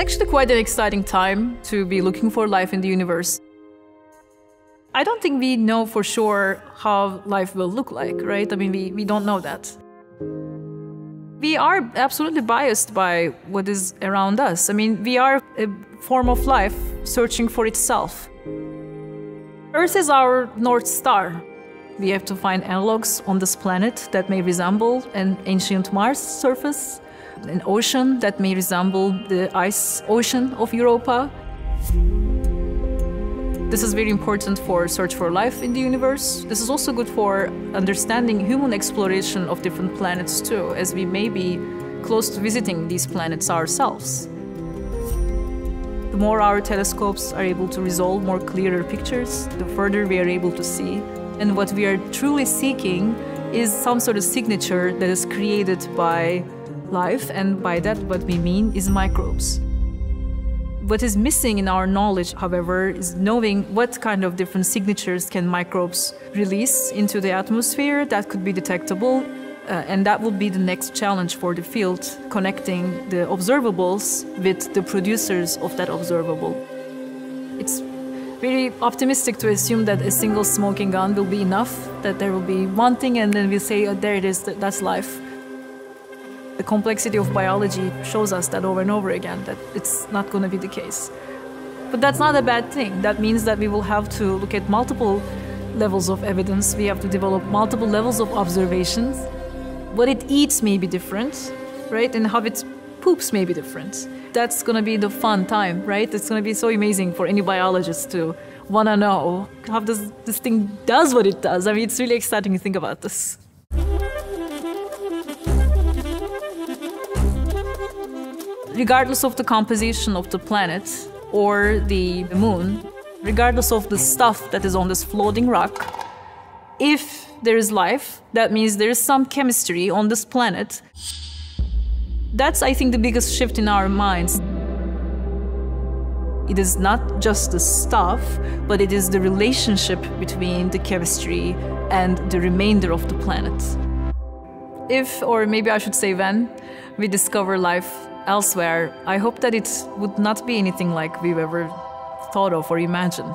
actually quite an exciting time to be looking for life in the universe. I don't think we know for sure how life will look like, right? I mean, we don't know that. We are absolutely biased by what is around us. I mean, we are a form of life searching for itself. Earth is our North Star. We have to find analogs on this planet that may resemble an ancient Mars surface, an ocean that may resemble the ice ocean of Europa. This is very important for search for life in the universe. This is also good for understanding human exploration of different planets too, as we may be close to visiting these planets ourselves. The more our telescopes are able to resolve more clearer pictures, the further we are able to see. And what we are truly seeking is some sort of signature that is created by life, and by that what we mean is microbes. What is missing in our knowledge, however, is knowing what kind of different signatures can microbes release into the atmosphere that could be detectable, and that will be the next challenge for the field, connecting the observables with the producers of that observable. It's very optimistic to assume that a single smoking gun will be enough, that there will be one thing and then we'll say, oh, there it is, that's life. The complexity of biology shows us that over and over again, that it's not going to be the case. But that's not a bad thing. That means that we will have to look at multiple levels of evidence. We have to develop multiple levels of observations. What it eats may be different, right? And how it poops may be different. That's going to be the fun time, right? It's going to be so amazing for any biologist to want to know how this thing does what it does. I mean, it's really exciting to think about this. Regardless of the composition of the planet or the moon, regardless of the stuff that is on this floating rock, if there is life, that means there is some chemistry on this planet. That's, I think, the biggest shift in our minds. It is not just the stuff, but it is the relationship between the chemistry and the remainder of the planet. If, or maybe I should say when, we discover life elsewhere, I hope that it would not be anything like we've ever thought of or imagined.